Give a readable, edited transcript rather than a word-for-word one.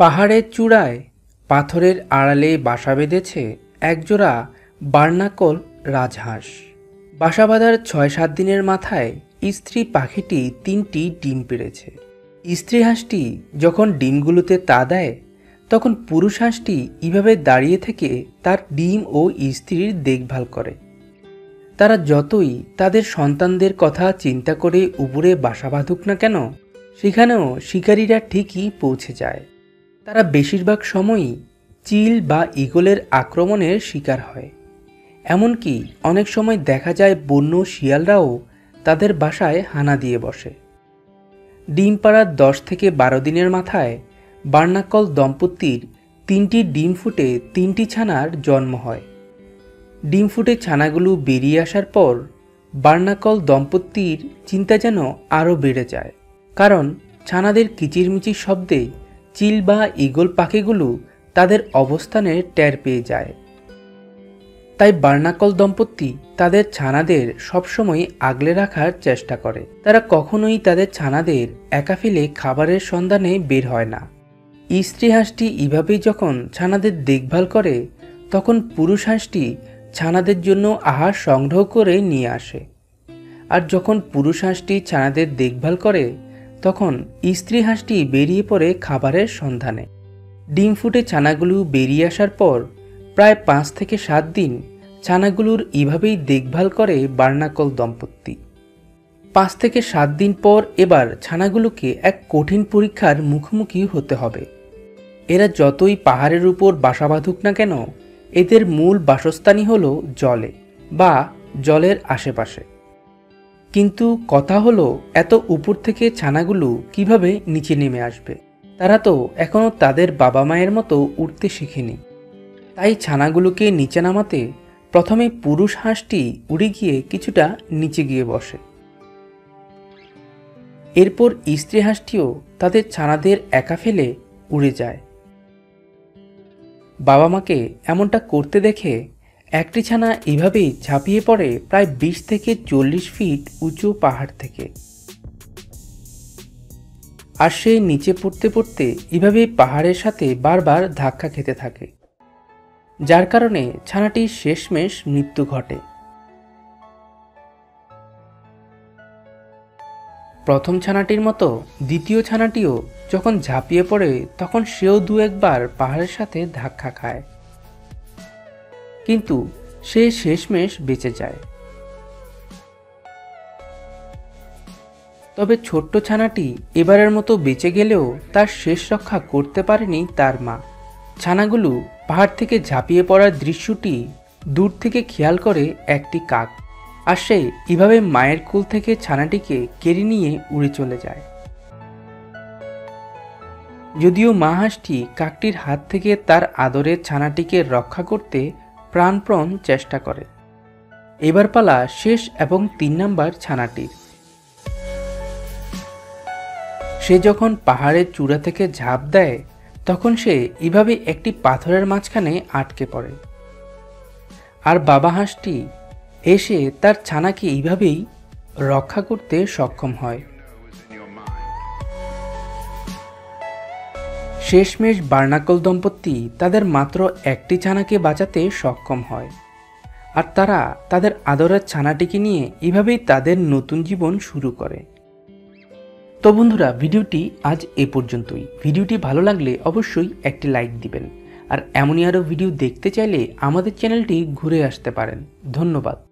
পাহাড়ের চূড়ায় পাথরের আড়ালে বাসা বেঁধেছে একজোড়া বার্নাকল রাজহাঁস। বাসা বাঁধার ৬-৭ দিনের মাথায় স্ত্রী পাখিটি ৩টি ডিম পেড়েছে। স্ত্রী হাঁসটি যখন ডিমগুলোতে তা দেয়, তখন পুরুষ হাঁসটি এভাবে দাঁড়িয়ে থেকে তার ডিম ও স্ত্রীর দেখভাল করে। তারা যতই তাদের সন্তানদের কথা চিন্তা করে উপরে বাসা বাঁধুক না কেন, সেখানেও শিকারীরা ঠিকই পৌঁছে যায়। তারা বেশিরভাগ সময়ই চিল বা ঈগলের আক্রমণের শিকার হয়। এমনকি অনেক সময় দেখা যায় বন্য শিয়ালরাও তাদের বাসায় হানা দিয়ে বসে। ডিম পাড়ার 10 থেকে 12 দিনের মাথায় বার্নাকল দম্পতির 3টি ডিম ফুটে 3টি ছানার জন্ম হয়। ডিম ফুটে ছানাগুলো বেরিয়ে আসার পর বার্নাকল দম্পতির চিন্তা যেন আরও বেড়ে যায়, কারণ ছানাদের কিচিরমিচির শব্দে চিল বা ঈগল পাখিগুলো তাদের অবস্থানের টের পেয়ে যায়। তাই বার্নাকল দম্পতি তাদের ছানাদের সবসময় আগলে রাখার চেষ্টা করে। তারা কখনোই তাদের ছানাদের একা ফেলে খাবারের সন্ধানে বের হয় না। স্ত্রী হাঁসটি এভাবেই যখন ছানাদের দেখভাল করে, তখন পুরুষ হাঁসটি ছানাদের জন্য আহার সংগ্রহ করে নিয়ে আসে। আর যখন পুরুষ হাঁসটি ছানাদের দেখভাল করে, তখন স্ত্রী হাঁসটি বেরিয়ে পড়ে খাবারের সন্ধানে। ডিম ফুটে ছানাগুলো বেরিয়ে আসার পর প্রায় 5 থেকে 7 দিন ছানাগুলোর এভাবেই দেখভাল করে বার্নাকল দম্পতি। 5 থেকে 7 দিন পর এবার ছানাগুলোকে এক কঠিন পরীক্ষার মুখোমুখি হতে হবে। এরা যতই পাহাড়ের উপর বাসা বাঁধুক না কেন, এদের মূল বাসস্থানই হলো জলে বা জলের আশেপাশে। কিন্তু কথা হলো, এত উপর থেকে ছানাগুলো কিভাবে নিচে নেমে আসবে? তারা তো এখনও তাদের বাবা মায়ের মতো উঠতে শিখেনি। তাই ছানাগুলোকে নিচে নামাতে প্রথমে পুরুষ হাঁসটি উড়ে গিয়ে কিছুটা নিচে গিয়ে বসে। এরপর স্ত্রী হাঁসটিও তাদের ছানাদের একা ফেলে উড়ে যায়। বাবা মাকে এমনটা করতে দেখে একটি ছানা এভাবেই ঝাঁপিয়ে পড়ে প্রায় 20 থেকে 40 ফিট উঁচু পাহাড় থেকে। আর সে নিচে পড়তে পড়তে এভাবেই পাহাড়ের সাথে বারবার ধাক্কা খেতে থাকে, যার কারণে ছানাটির শেষমেশ মৃত্যু ঘটে। প্রথম ছানাটির মতো দ্বিতীয় ছানাটিও যখন ঝাঁপিয়ে পড়ে, তখন সেও 2-1 বার পাহাড়ের সাথে ধাক্কা খায়, কিন্তু সে শেষমেশ বেঁচে যায়। তবে ছোট্ট ছানাটি এবারের মতো বেঁচে গেলেও তার শেষ রক্ষা করতে পারেনি তার মা। ছানাগুলো পাহাড় থেকে ঝাঁপিয়ে পড়ার দৃশ্যটি দূর থেকে খেয়াল করে একটি কাক, আর সে এভাবে মায়ের কোল থেকে ছানাটিকে কেড়ে নিয়ে উড়ে চলে যায়। যদিও মা হাঁসটি কাকটির হাত থেকে তার আদরের ছানাটিকে রক্ষা করতে প্রাণপণ চেষ্টা করে। এবার পালা শেষ এবং 3 নম্বর ছানাটির। সে যখন পাহাড়ের চূড়া থেকে ঝাঁপ দেয়, তখন সে এভাবে একটি পাথরের মাঝখানে আটকে পড়ে। আর বাবা হাঁসটি এসে তার ছানাকে এইভাবেই রক্ষা করতে সক্ষম হয়। শেষমেশ বার্নাকল দম্পতি তাদের মাত্র একটি ছানাকে বাঁচাতে সক্ষম হয়, আর তারা তাদের আদরের ছানাটিকে নিয়ে এভাবেই তাদের নতুন জীবন শুরু করে। তো বন্ধুরা, ভিডিওটি আজ এ পর্যন্তই। ভিডিওটি ভালো লাগলে অবশ্যই একটি লাইক দিবেন, আর এমনই আরও ভিডিও দেখতে চাইলে আমাদের চ্যানেলটি ঘুরে আসতে পারেন। ধন্যবাদ।